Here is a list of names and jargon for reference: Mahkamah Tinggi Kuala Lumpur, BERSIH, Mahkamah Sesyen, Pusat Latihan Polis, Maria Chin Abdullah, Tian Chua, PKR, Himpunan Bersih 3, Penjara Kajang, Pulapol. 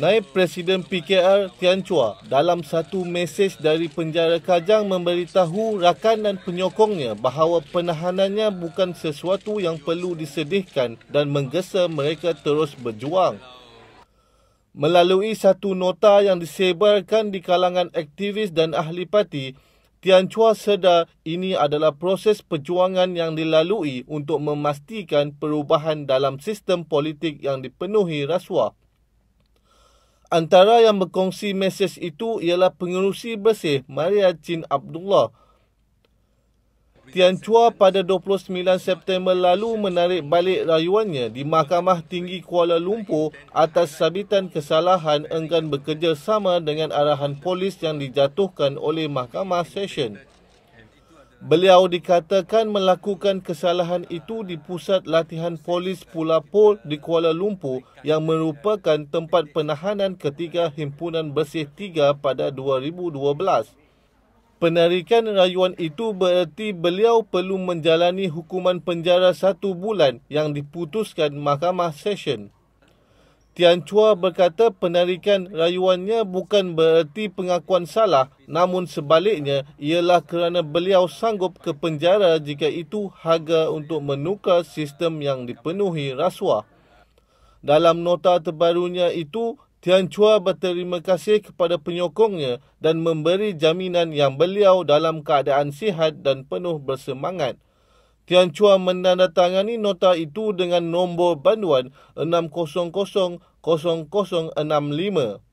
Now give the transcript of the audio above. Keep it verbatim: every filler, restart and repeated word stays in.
Naib Presiden P K R Tian Chua dalam satu mesej dari Penjara Kajang memberitahu rakan dan penyokongnya bahawa penahanannya bukan sesuatu yang perlu disedihkan dan menggesa mereka terus berjuang. Melalui satu nota yang disebarkan di kalangan aktivis dan ahli parti, Tian Chua sedar ini adalah proses perjuangan yang dilalui untuk memastikan perubahan dalam sistem politik yang dipenuhi rasuah. Antara yang berkongsi mesej itu ialah pengerusi bersih Maria Chin Abdullah. Tian Chua pada dua puluh sembilan September lalu menarik balik rayuannya di Mahkamah Tinggi Kuala Lumpur atas sabitan kesalahan enggan bekerja sama dengan arahan polis yang dijatuhkan oleh Mahkamah Sesyen. Beliau dikatakan melakukan kesalahan itu di pusat latihan polis Pulapol di Kuala Lumpur yang merupakan tempat penahanan ketika Himpunan Bersih tiga pada dua ribu dua belas. Penarikan rayuan itu bererti beliau perlu menjalani hukuman penjara satu bulan yang diputuskan Mahkamah Sesyen. Tian Chua berkata penarikan rayuannya bukan bererti pengakuan salah, namun sebaliknya ialah kerana beliau sanggup ke penjara jika itu harga untuk menukar sistem yang dipenuhi rasuah. Dalam nota terbarunya itu, Tian Chua berterima kasih kepada penyokongnya dan memberi jaminan yang beliau dalam keadaan sihat dan penuh bersemangat. Tian Chua menandatangani nota itu dengan nombor banduan enam kosong kosong kosong kosong enam lima.